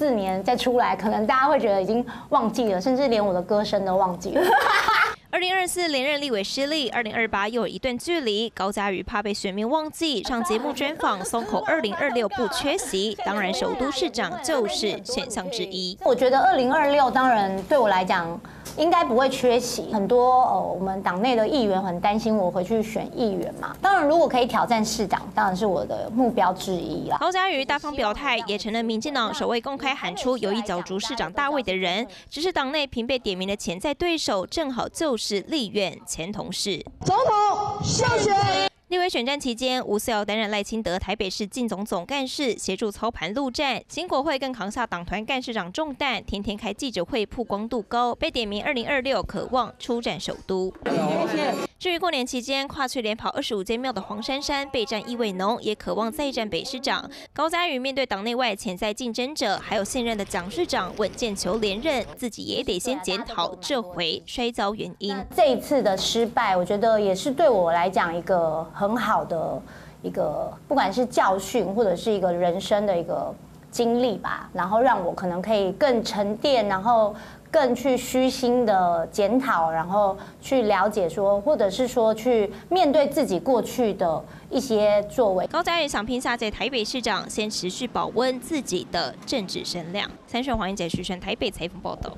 4年再出来，可能大家会觉得已经忘记了，甚至连我的歌声都忘记了。2024连任立委失利，2028又有一段距离。高嘉瑜怕被选民忘记，上节目专访松口2026不缺席，当然首都市长就是选项之一。我觉得2026当然对我来讲应该不会缺席，很多我们党内的议员很担心我回去选议员嘛。当然如果可以挑战市长，当然是我的目标之一啦。高嘉瑜大方表态，也承认民进党首位公开喊出有意角逐市长大位的人，只是党内频被点名的潜在对手，正好就是立院前同事。总统休学。立委选战期间，吴思瑶担任赖清德台北市竞总总干事，协助操盘陆战。新国会更扛下党团干事长重担，天天开记者会，曝光度高，被点名2026渴望出战首都。至于过年期间跨区连跑25间庙的黄珊珊，备战意味浓，也渴望再战北市长。高嘉瑜面对党内外潜在竞争者，还有现任的蒋市长稳健求连任，自己也得先检讨这回摔跤原因。这一次的失败，我觉得也是对我来讲一个很好的一个，不管是教训或者是一个人生的一个经历吧，然后让我可能可以更沉淀，然后更去虚心的检讨，然后去了解说，或者是说去面对自己过去的一些作为。高嘉瑜想拼下届台北市长，先持续保温自己的政治声量。三选黄英杰、徐晨台北采访报道。